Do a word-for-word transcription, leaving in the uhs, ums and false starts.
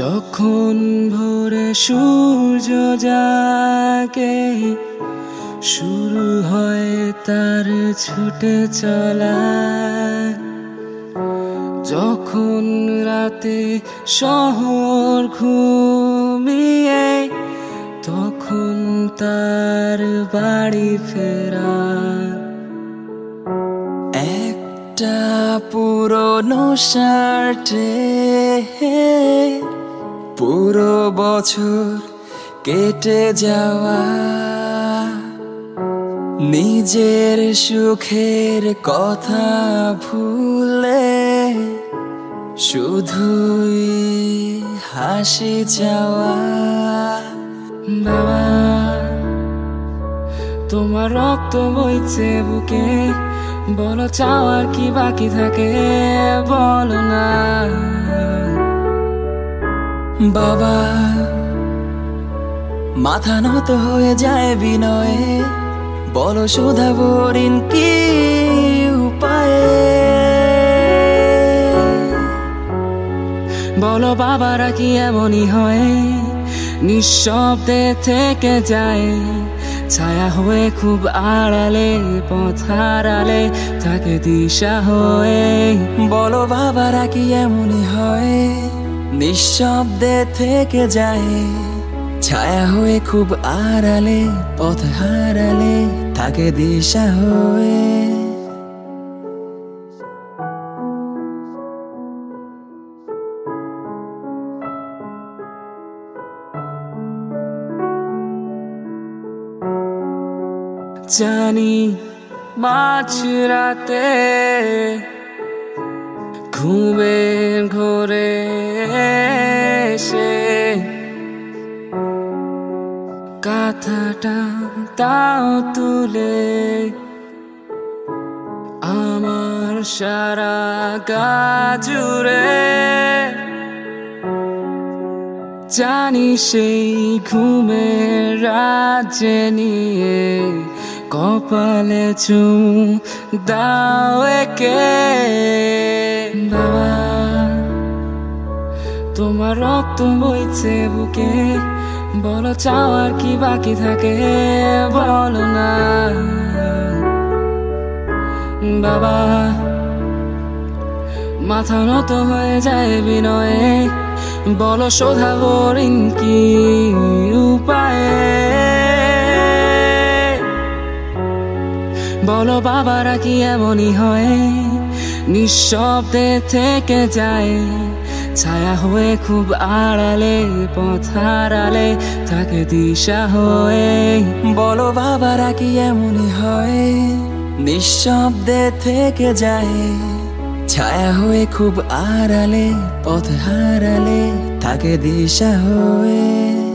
যখন ভোরে সূর্য জাগে শুরু হয় তার ছুটে চলা, যখন রাতে শহর ঘুমিয়ে তখন তার বাড়ি ফেরা। একটা পুরনো শার্টে পুরো বছর কেটে যাওয়া, নিজের সুখের কথা ভুলে শুধুই হাসি চাওয়া। বাবা তোমার রক্ত বইছে বুকে, বলো চাওয়ার কি বাকি থাকে, বলো না। বাবা মাথা নত হয়ে যায় বিনয়ে, বলো শুধাবো ঋণ কি উপায়ে, বলো বাবারা কি এমনই হয় নিঃশব্দে থেকে যায়, ছায়া হয়ে খুব আড়ালে পথ হারালে থাকে দিশা হয়ে। বলো বাবারা কি এমনই হয় নিঃশব্দে থেকে যায়, ছায়া হয়ে খুব আড়ালে পথ হারালে থাকে দিশা হয়ে। জানি মাঝরাতে ঘুমের ঘোরে এসে কাঁথাটা তাও তুলে আমার সারা গা জুড়ে, জানি সেই ঘুমের রাজ্যে নিয়ে কপালে চুমু দাও একে। বাবা তোমার রক্ত বইছে বুকে, বলো চাওয়ার কি বাকি থাকে, বলো না। বাবা মাথা নত হয়ে যায় বিনয়ে, বলো শোধাবো ঋণ কি উপায়ে, বলো বাবারা কি এমনই হয় নিঃশব্দে থেকে যায়, ছায়া হয়ে খুব আড়ালে পথ হারালে থাকে দিশা হয়ে। বলো বাবারা কি এমনই হয় নিঃশব্দে থেকে যায়, ছায়া হয়ে খুব আড়ালে পথ হারালে থাকে দিশা হয়ে।